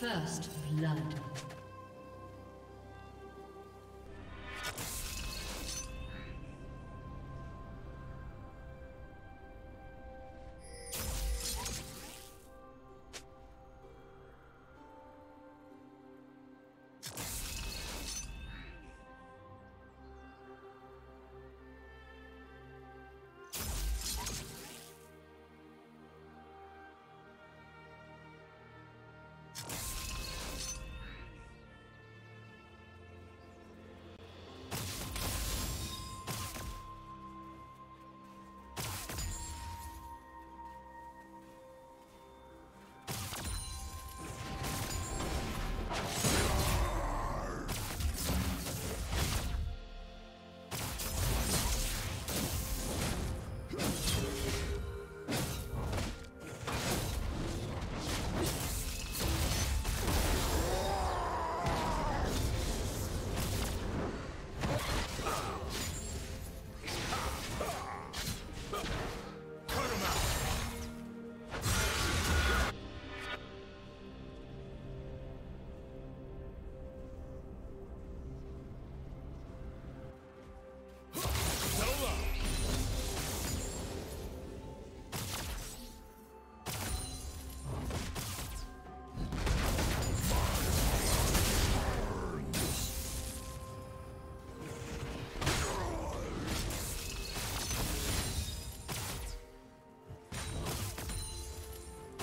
First blood.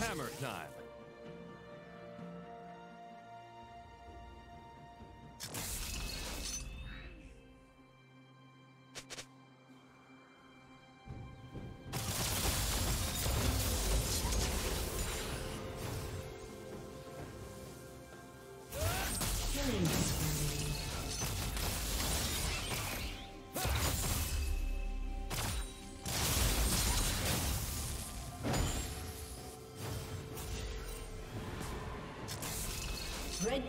Hammer time. Red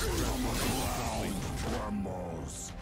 The ground trembles.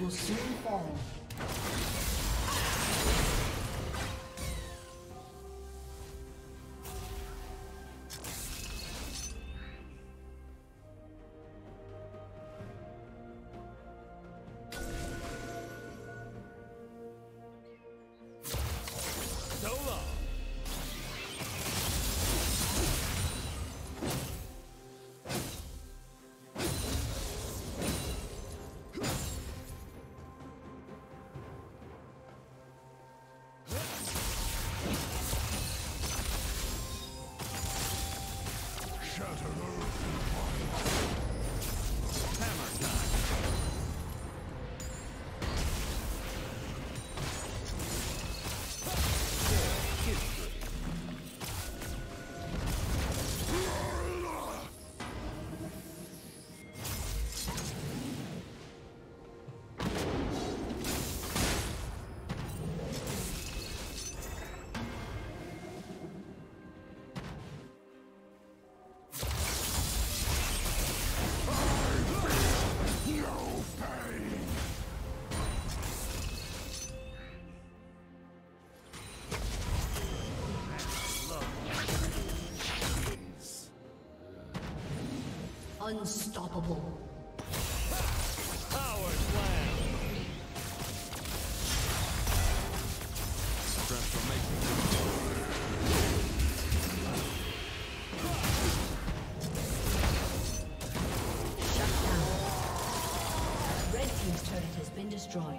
will soon fall. Unstoppable. Power slam. Transformation. Shut down. Red team's turret has been destroyed.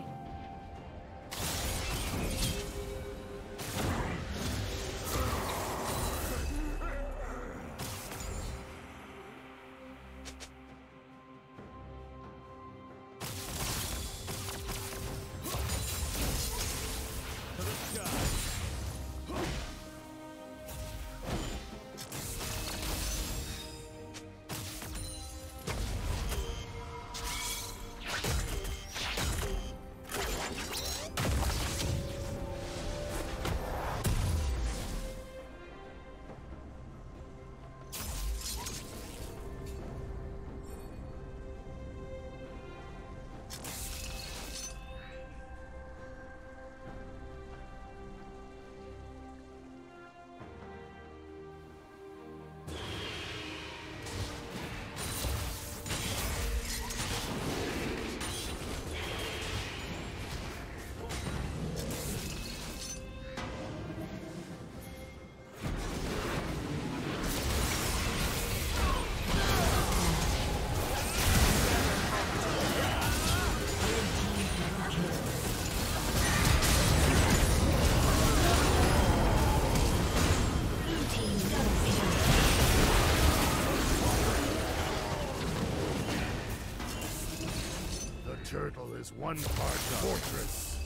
Turtle is one part fortress,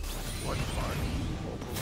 one part local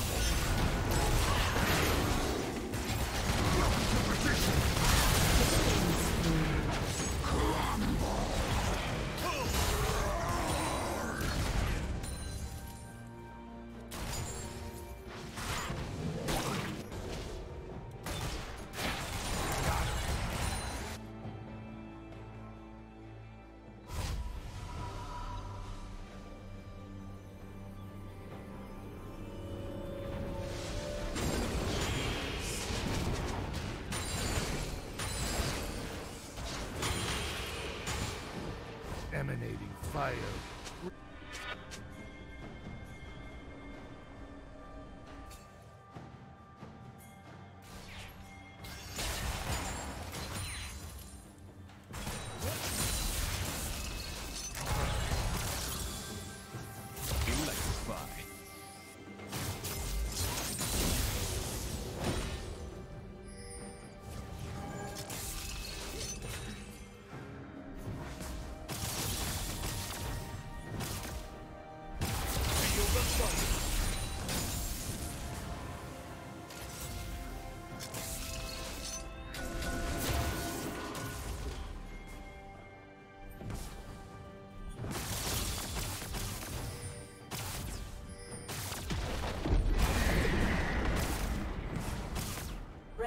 emanating fire.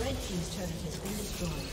Red team's turret has been destroyed.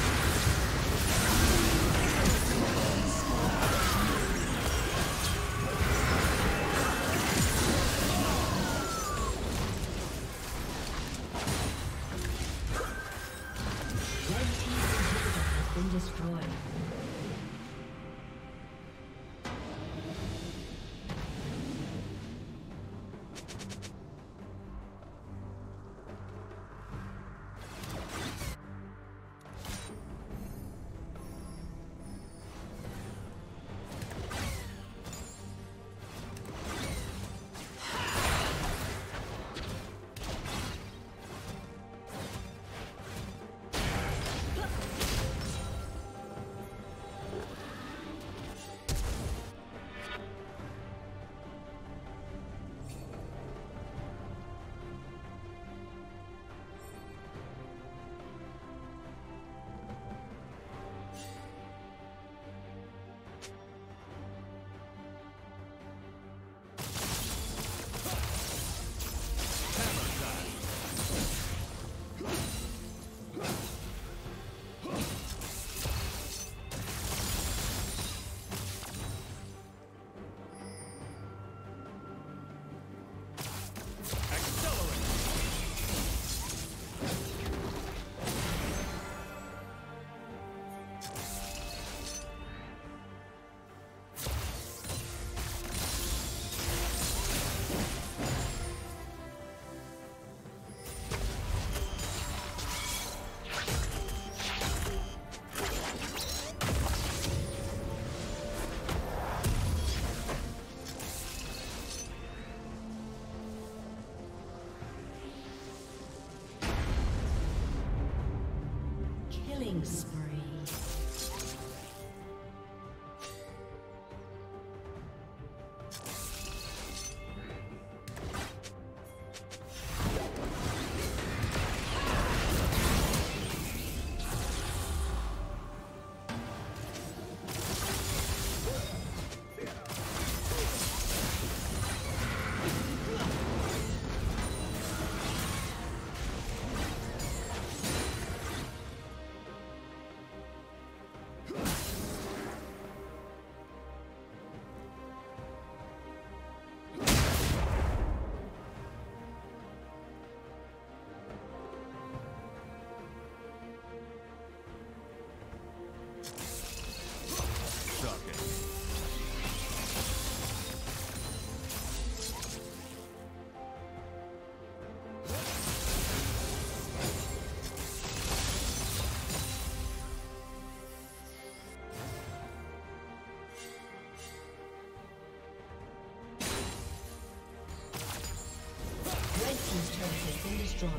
Destroyed.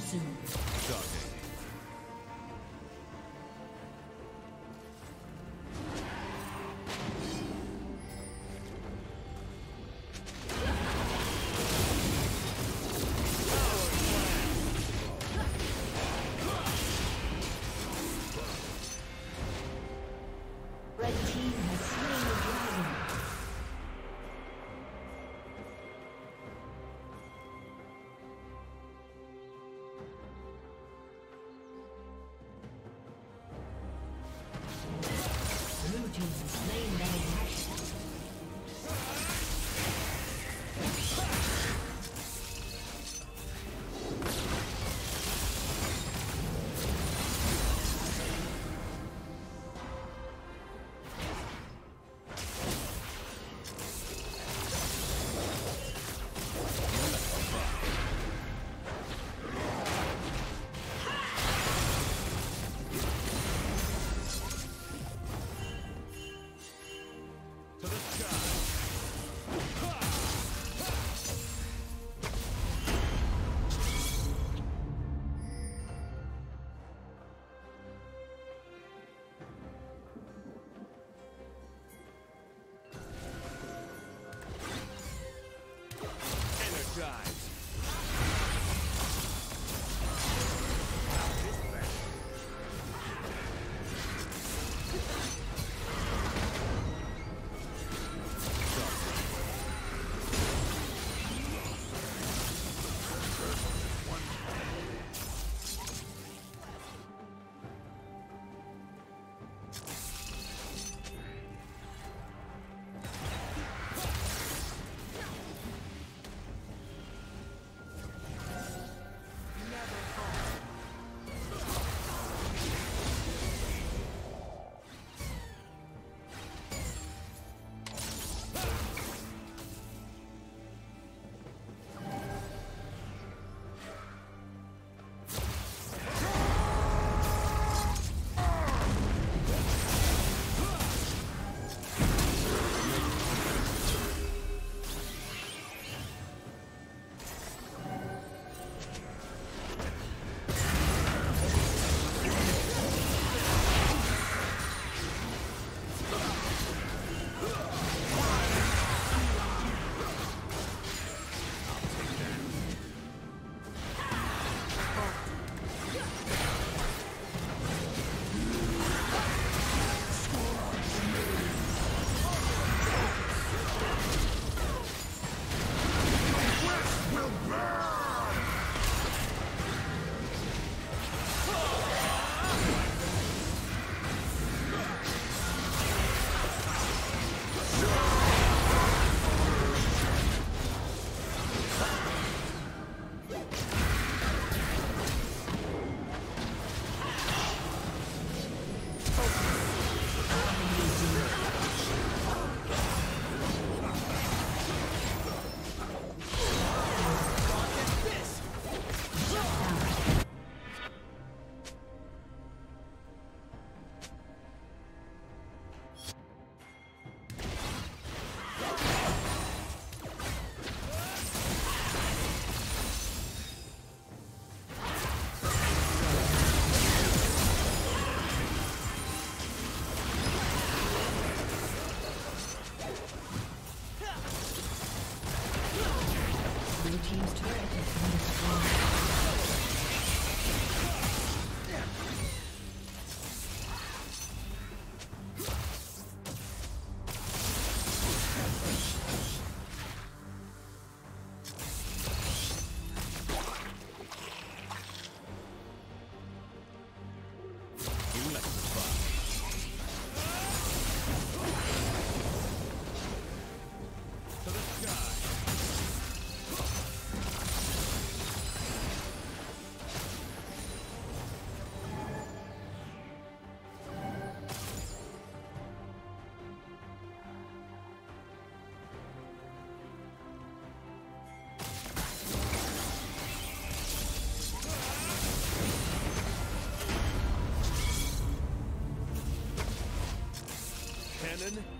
soon. Shocking.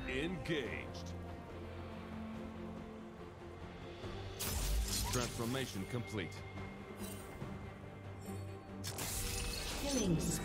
Engaged. Transformation complete. Killing spree.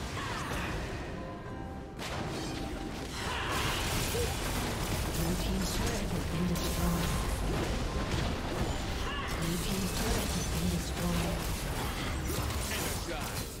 team's turret has been destroyed.